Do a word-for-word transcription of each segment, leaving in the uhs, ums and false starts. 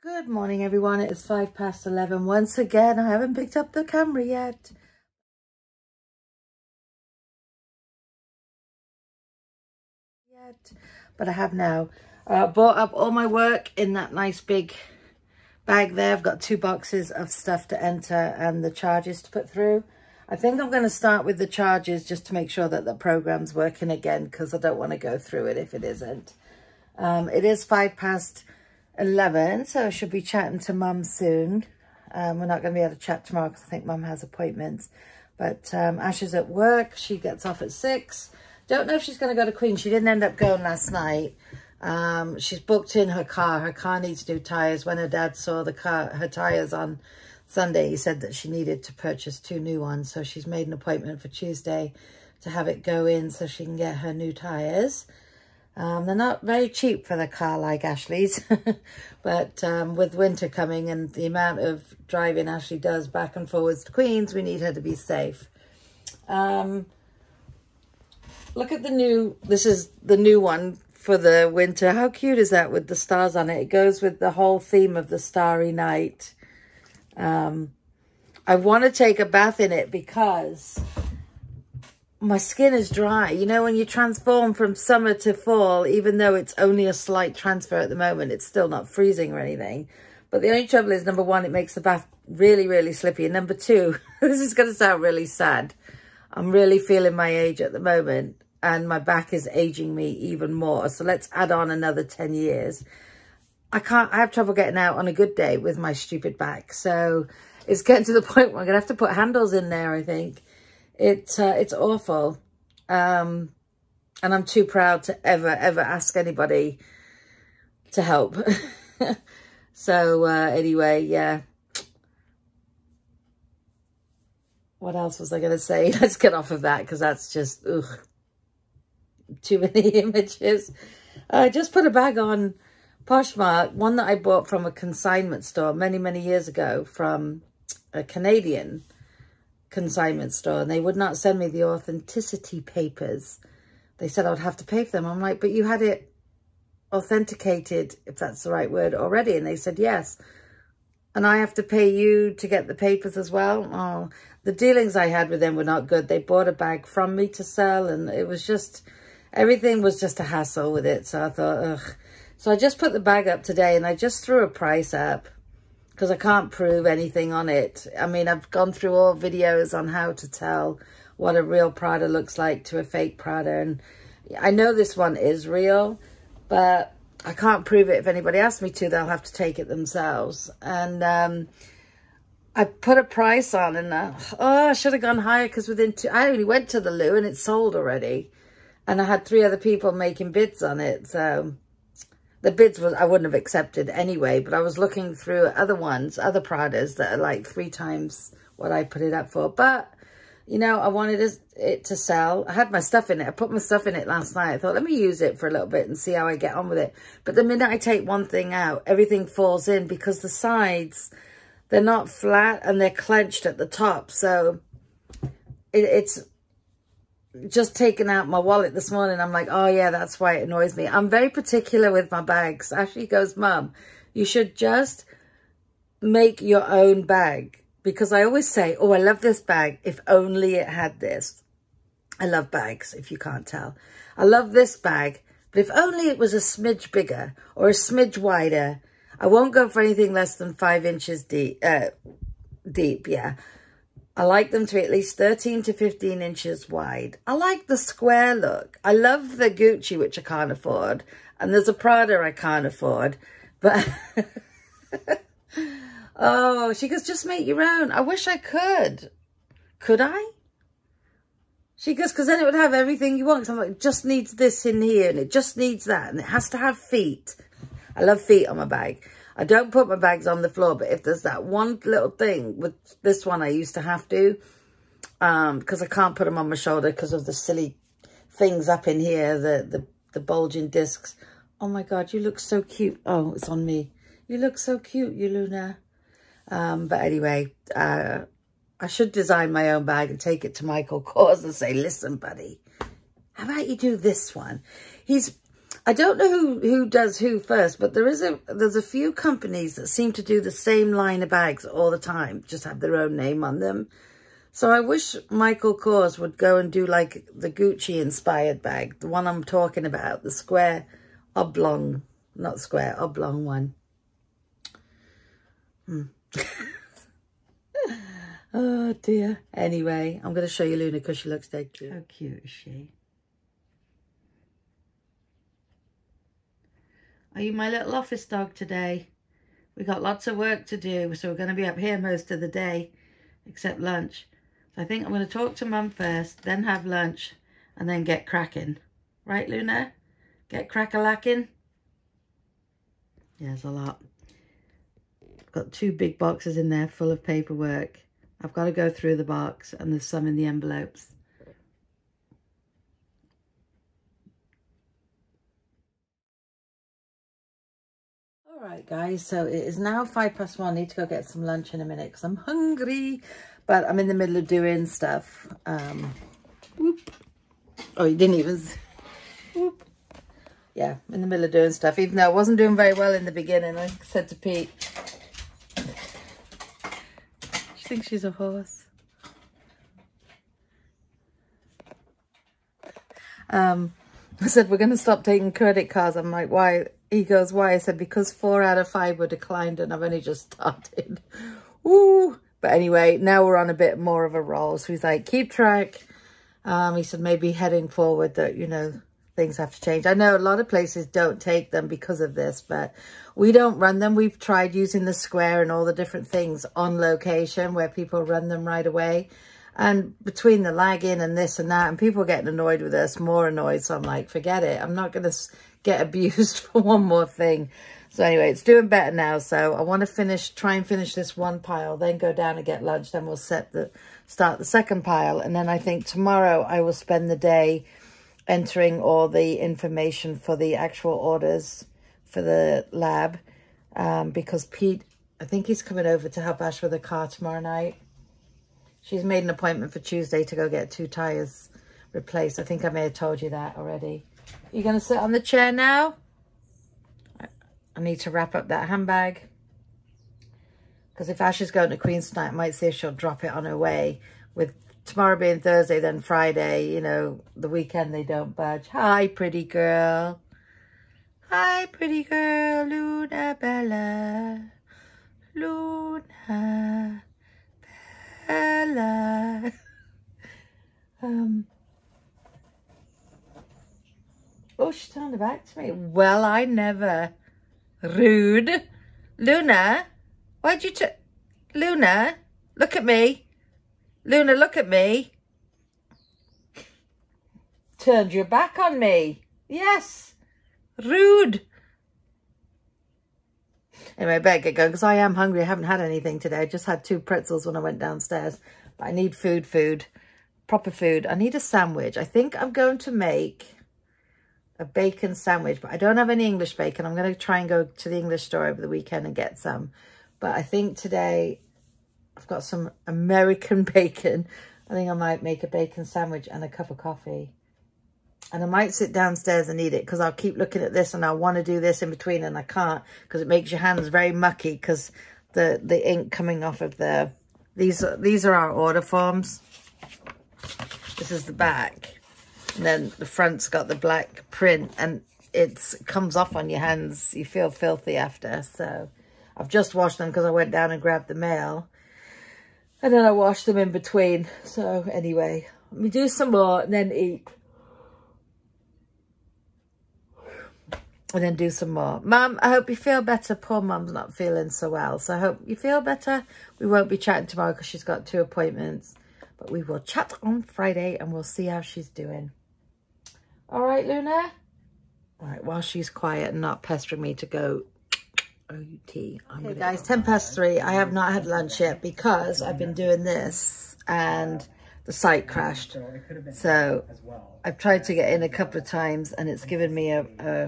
Good morning, everyone. It is five past eleven. Once again, I haven't picked up the camera yet. Yet, but I have now. I uh, bought up all my work in that nice big bag there. I've got two boxes of stuff to enter and the charges to put through. I think I'm going to start with the charges just to make sure that the program's working again, because I don't want to go through it if it isn't. Um, it is five past eleven, so I should be chatting to Mum soon. Um, we're not going to be able to chat tomorrow because I think Mum has appointments. But um, Ash is at work. She gets off at six. Don't know if she's going to go to Queen. She didn't end up going last night. Um, she's booked in her car. Her car needs new tyres. When her dad saw the car, her tyres on Sunday, he said that she needed to purchase two new ones. So she's made an appointment for Tuesday to have it go in so she can get her new tyres. Um, they're not very cheap for the car like Ashley's, but um, with winter coming and the amount of driving Ashley does back and forwards to Queens, we need her to be safe. Um, look at the new, this is the new one for the winter. How cute is that with the stars on it? It goes with the whole theme of the Starry Night. Um, I want to take a bath in it because my skin is dry. You know, when you transform from summer to fall, even though it's only a slight transfer at the moment, it's still not freezing or anything. But the only trouble is, number one, it makes the bath really, really slippy. And number two, this is going to sound really sad. I'm really feeling my age at the moment and my back is aging me even more. So let's add on another ten years. I can't, I have trouble getting out on a good day with my stupid back. So it's getting to the point where I'm going to have to put handles in there, I think. It, uh, it's awful. Um, and I'm too proud to ever, ever ask anybody to help. So uh, anyway, yeah. What else was I going to say? Let's get off of that because that's just ugh, too many images. I just put a bag on Poshmark, one that I bought from a consignment store many, many years ago from a Canadian consignment store, and they would not send me the authenticity papers. They said I would have to pay for them. I'm like, but you had it authenticated, if that's the right word, already. And they said yes, and I have to pay you to get the papers as well. Oh, the dealings I had with them were not good. They bought a bag from me to sell, and it was just, everything was just a hassle with it. So I thought, ugh. So I just put the bag up today, and I just threw a price up because I can't prove anything on it. I mean, I've gone through all videos on how to tell what a real Prada looks like to a fake Prada. And I know this one is real, but I can't prove it. If anybody asks me to, they'll have to take it themselves. And um, I put a price on, and I, oh, I should have gone higher because within two, I only went to the loo and it's sold already. And I had three other people making bids on it, so the bids was, I wouldn't have accepted anyway, but I was looking through other ones, other Pradas that are like three times what I put it up for. But, you know, I wanted it to sell. I had my stuff in it. I put my stuff in it last night. I thought, let me use it for a little bit and see how I get on with it. But the minute I take one thing out, everything falls in because the sides, they're not flat and they're clenched at the top. So it, it's just taking out my wallet this morning. I'm like, oh yeah, that's why it annoys me. I'm very particular with my bags. Ashley goes, Mum, you should just make your own bag. Because I always say, oh, I love this bag. If only it had this. I love bags, if you can't tell. I love this bag. But if only it was a smidge bigger or a smidge wider. I won't go for anything less than five inches deep. Uh, deep, yeah. I like them to be at least thirteen to fifteen inches wide. I like the square look. I love the Gucci, which I can't afford. And there's a Prada I can't afford. But, oh, she goes, just make your own. I wish I could. Could I? She goes, because then it would have everything you want. So I'm like, it just needs this in here and it just needs that. And it has to have feet. I love feet on my bag. I don't put my bags on the floor, but if there's that one little thing with this one, I used to have to, um, because I can't put them on my shoulder because of the silly things up in here, the, the, the bulging discs. Oh my God, you look so cute. Oh, it's on me. You look so cute, you Luna. Um, but anyway, uh, I should design my own bag and take it to Michael Kors and say, listen, buddy, how about you do this one? He's, I don't know who, who does who first, but there is a, there's a few companies that seem to do the same line of bags all the time, just have their own name on them. So I wish Michael Kors would go and do like the Gucci inspired bag, the one I'm talking about, the square oblong, not square, oblong one. Hmm. Oh dear. Anyway, I'm going to show you Luna because she looks dead cute. How cute is she? Are you my little office dog today? We got lots of work to do, so we're going to be up here most of the day, except lunch. So I think I'm going to talk to Mum first, then have lunch, and then get cracking. Right, Luna? Get crack-a-lacking? Yeah, there's a lot. I've got two big boxes in there full of paperwork. I've got to go through the box, and there's some in the envelopes. Alright guys, so it is now five past one. I need to go get some lunch in a minute because I'm hungry. But I'm in the middle of doing stuff. Um, whoop. Oh, you didn't even... Whoop. Yeah, in the middle of doing stuff. Even though I wasn't doing very well in the beginning, I said to Pete... She thinks she's a horse. Um, I said, we're going to stop taking credit cards. I'm like, why... He goes, why? I said, because four out of five were declined and I've only just started. Ooh. But anyway, now we're on a bit more of a roll. So he's like, keep track. Um, he said, maybe heading forward that, you know, things have to change. I know a lot of places don't take them because of this, but we don't run them. We've tried using the Square and all the different things on location where people run them right away. And between the lagging and this and that, and people getting annoyed with us, more annoyed. So I'm like, forget it. I'm not going to get abused for one more thing. So anyway, it's doing better now. So I want to finish, try and finish this one pile, then go down and get lunch. Then we'll set the, start the second pile. And then I think tomorrow I will spend the day entering all the information for the actual orders for the lab. Um, because Pete, I think he's coming over to help Ash with a car tomorrow night. She's made an appointment for Tuesday to go get two tires replaced. I think I may have told you that already. You're going to sit on the chair now? I need to wrap up that handbag. Because if Ash is going to Queen's tonight, I might see if she'll drop it on her way. With tomorrow being Thursday, then Friday, you know, the weekend they don't budge. Hi, pretty girl. Hi, pretty girl. Luna Bella. Luna Bella. um... Oh, she turned her back to me. Well, I never. Rude. Luna, why'd you... Luna, look at me. Luna, look at me. Turned your back on me. Yes. Rude. Anyway, I better get going because I am hungry. I haven't had anything today. I just had two pretzels when I went downstairs. But I need food, food. Proper food. I need a sandwich. I think I'm going to make... a bacon sandwich, but I don't have any English bacon. I'm going to try and go to the English store over the weekend and get some. But I think today I've got some American bacon. I think I might make a bacon sandwich and a cup of coffee. And I might sit downstairs and eat it because I'll keep looking at this and I want to do this in between and I can't because it makes your hands very mucky because the, the ink coming off of the... These, these are our order forms. This is the back. And then the front's got the black print and it comes off on your hands. You feel filthy after. So I've just washed them because I went down and grabbed the mail. And then I washed them in between. So anyway, let me do some more and then eat. And then do some more. Mum, I hope you feel better. Poor Mum's not feeling so well. So I hope you feel better. We won't be chatting tomorrow because she's got two appointments. But we will chat on Friday and we'll see how she's doing. All right, Luna? All right, while she's quiet and not pestering me to go O T. Hey, guys, ten past three. I have not had lunch yet because I've been doing this and the site crashed. So I've tried to get in a couple of times and it's given me a, a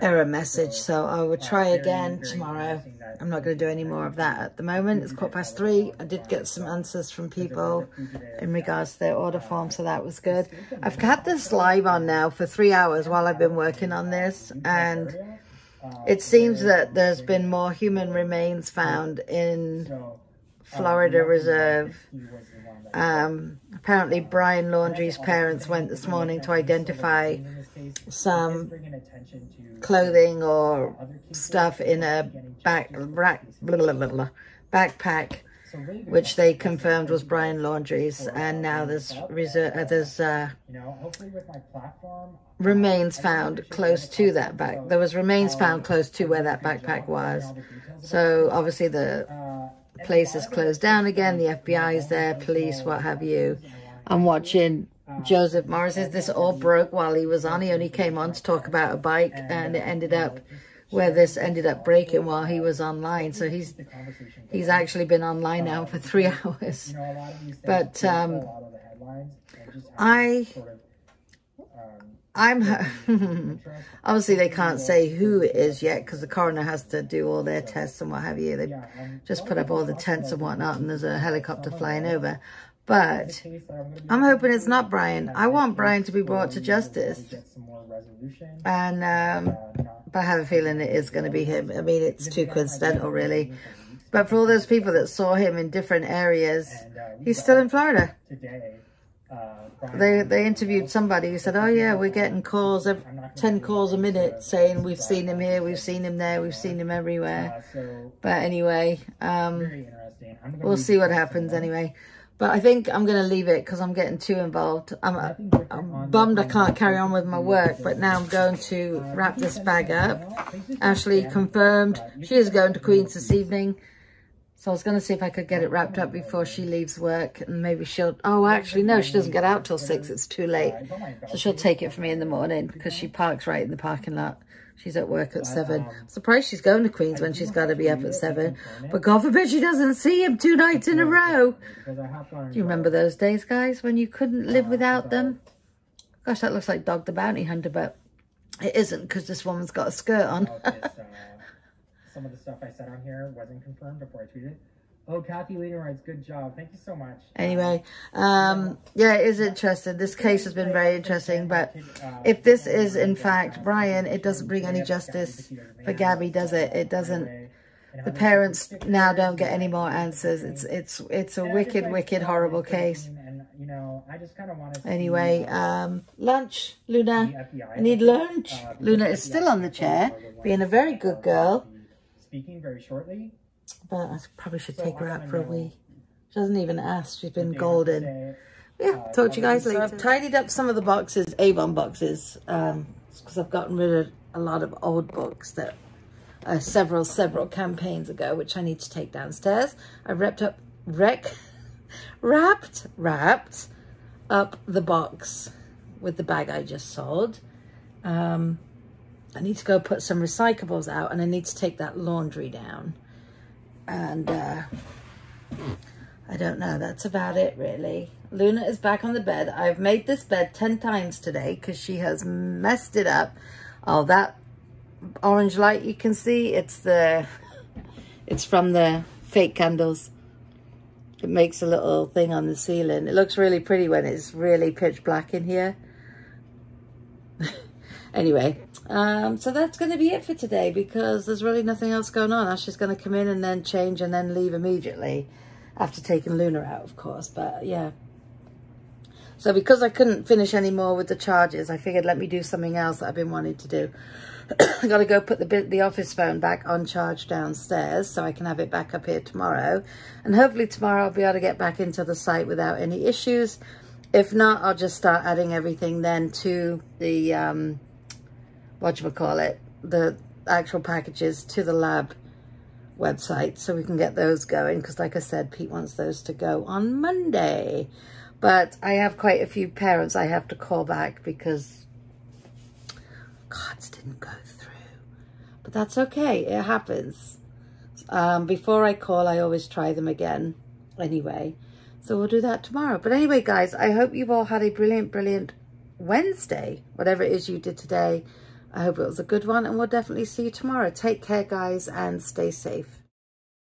they're a message, so I will try again tomorrow. I'm not going to do any more of that at the moment. It's quarter past three. I did get some answers from people in regards to their order form, so that was good. I've had this live on now for three hours while I've been working on this, and it seems that there's been more human remains found in Florida Reserve. Um, apparently, Brian Laundrie's parents went this morning to identify some clothing or stuff in a back, rack, blah, blah, blah, blah, backpack, which they confirmed was Brian Laundrie's, and now there's, uh, there's uh, remains found close to that back. There was remains found close to where that backpack was. So obviously the place is closed down again. The F B I is there, police, what have you. I'm watching Joseph Morris. This all broke while he was on. He only came on to talk about a bike, and it ended up where this ended up breaking while he was online. So he's he's actually been online now for three hours. But um, I, I'm obviously they can't say who it is yet because the coroner has to do all their tests and what have you. They just put up all the tents and whatnot, and there's a helicopter flying over. But I'm hoping it's not Brian. I want Brian to be brought to justice. And um, but I have a feeling it is going to be him. I mean, it's too coincidental, really. But for all those people that saw him in different areas, he's still in Florida. They, they interviewed somebody who said, oh, yeah, we're getting calls, ten calls a minute, saying we've seen him here, we've seen him there, we've seen him everywhere. But anyway, um, we'll see what happens anyway. But I think I'm going to leave it because I'm getting too involved. I'm, I'm bummed I can't carry on with my work, but now I'm going to wrap this bag up. Ashley confirmed she is going to Queens this evening. So I was going to see if I could get it wrapped up before she leaves work. And maybe she'll... Oh, actually, no, she doesn't get out till six. It's too late. So she'll take it for me in the morning because she parks right in the parking lot. She's at work at seven. I'm surprised she's going to Queens when she's got to be up at seven. But God forbid she doesn't see him two nights in a row. Do you remember those days, guys, when you couldn't live without them? Gosh, that looks like Dog the Bounty Hunter, but it isn't because this woman's got a skirt on. Some of the stuff I said on here wasn't confirmed before I tweeted. Oh, Kathy Leaderwrites, good job. Thank you so much. Anyway, um, yeah, it is interesting. This case has been very interesting, but if this is, in fact, Brian, it doesn't bring any justice for Gabby, does it? It doesn't. The parents now don't get any more answers. It's it's it's a wicked, wicked, horrible case. Anyway, um, lunch, Luna. I need lunch. Luna is still on the chair, being a very good girl. Speaking very shortly. But I probably should take her out for a wee. She doesn't even ask. She's been golden. Yeah, talk to you guys later. So I've tidied up some of the boxes, Avon boxes, um, because I've gotten rid of a lot of old books that are several, several campaigns ago, which I need to take downstairs. I've wrapped up, wreck, wrapped, wrapped up the box with the bag I just sold. Um, I need to go put some recyclables out, and I need to take that laundry down. And uh, I don't know, that's about it really. Luna is back on the bed. I've made this bed ten times today because she has messed it up. Oh, that orange light you can see, it's the, it's from the fake candles. It makes a little thing on the ceiling. It looks really pretty when it's really pitch black in here. Anyway, um, so that's going to be it for today because there's really nothing else going on. Ashley's going to come in and then change and then leave immediately after taking Luna out, of course. But, yeah. So because I couldn't finish any more with the charges, I figured let me do something else that I've been wanting to do. I got to go put the, the office phone back on charge downstairs so I can have it back up here tomorrow. And hopefully tomorrow I'll be able to get back into the site without any issues. If not, I'll just start adding everything then to the... Um, whatchamacallit, the actual packages to the lab website so we can get those going because like I said, Pete wants those to go on Monday. But I have quite a few parents I have to call back because cards didn't go through. But that's okay, it happens. Um, before I call, I always try them again anyway. So we'll do that tomorrow. But anyway, guys, I hope you've all had a brilliant, brilliant Wednesday, whatever it is you did today. I hope it was a good one, and we'll definitely see you tomorrow. Take care, guys, and stay safe.